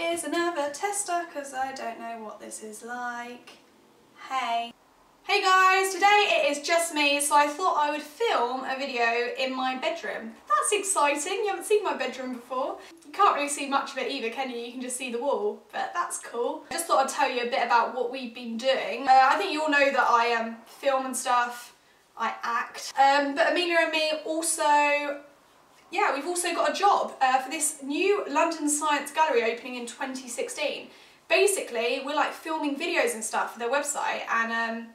Here's another tester because I don't know what this is like. Hey. Hey guys, today it is just me, so I thought I would film a video in my bedroom. That's exciting, you haven't seen my bedroom before. You can't really see much of it either, can you? You can just see the wall, but that's cool. I just thought I'd tell you a bit about what we've been doing. I think you all know that I film and stuff, I act, but Amelia and me also... yeah, we've also got a job for this new London Science Gallery opening in 2016. Basically, we're like filming videos and stuff for their website and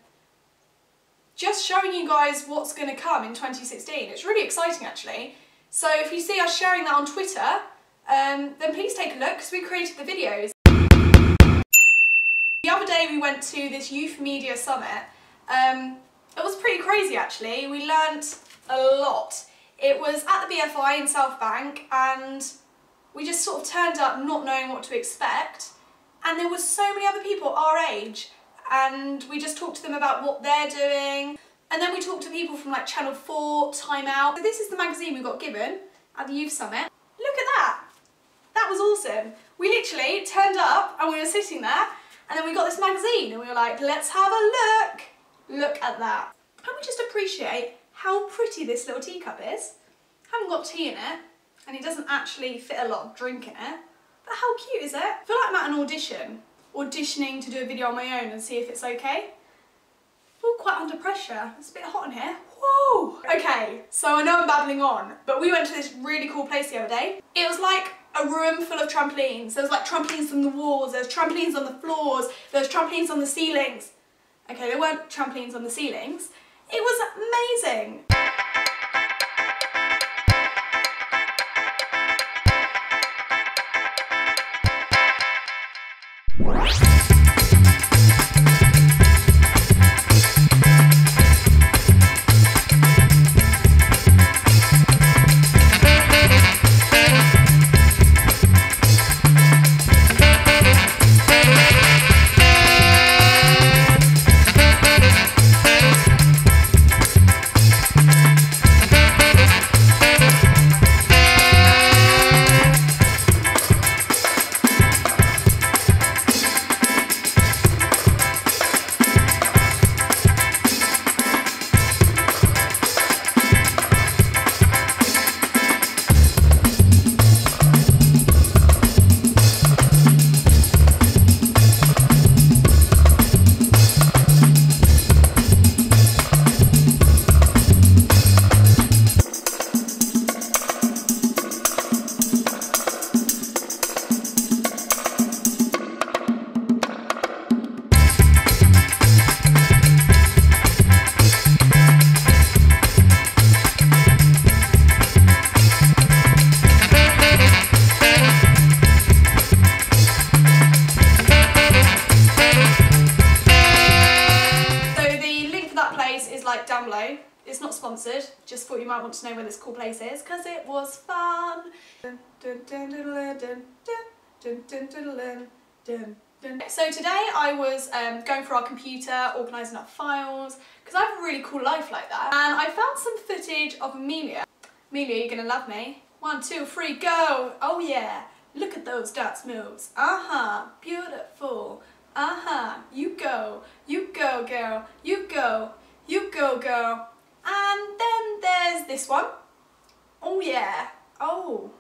just showing you guys what's going to come in 2016. It's really exciting actually. So if you see us sharing that on Twitter, then please take a look because we created the videos. The other day we went to this youth media summit. It was pretty crazy actually. We learnt a lot. It was at the BFI in South Bank and we just sort of turned up not knowing what to expect, and there were so many other people our age and we just talked to them about what they're doing, and then we talked to people from like Channel 4, Time Out. So this is the magazine we got given at the Youth Summit. Look at that! That was awesome. We literally turned up and we were sitting there and then we got this magazine and we were like, let's have a look! Look at that. Can't we just appreciate how pretty this little teacup is? I haven't got tea in it and it doesn't actually fit a lot of drink in it, but how cute is it? I feel like I'm at an audition, auditioning to do a video on my own and see if it's okay. I feel quite under pressure, it's a bit hot in here. Whoa! Okay, so I know I'm babbling on, but we went to this really cool place the other day. It was like a room full of trampolines. There was like trampolines on the walls, there was trampolines on the floors, there was trampolines on the ceilings. Okay, there weren't trampolines on the ceilings. It was amazing! Down below. It's not sponsored, just thought you might want to know where this cool place is because it was fun. So today I was going through our computer, organising up files, because I have a really cool life like that, and I found some footage of Amelia. Amelia, you're gonna love me. 1, 2, 3, go! Oh yeah! Look at those dance moves. Uh-huh, beautiful. Uh-huh, you go girl, you go girl. And then there's this one. Oh yeah, oh,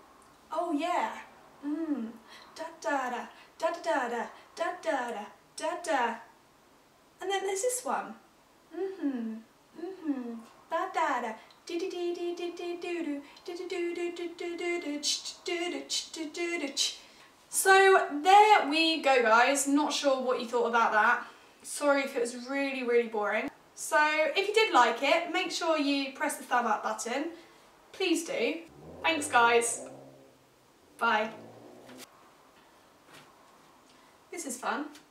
oh yeah. Mmm, da da da, da da da, da da da, da da. And then there's this one. Mm-hmm, mm-hmm, da da da, dee dee dee dee dee dee doo doo doo doo doo doo doo doo doo. So there we go guys, not sure what you thought about that. Sorry if it was really boring. So if you did like it, make sure you press the thumb up button. Please do. Thanks guys. Bye. This is fun.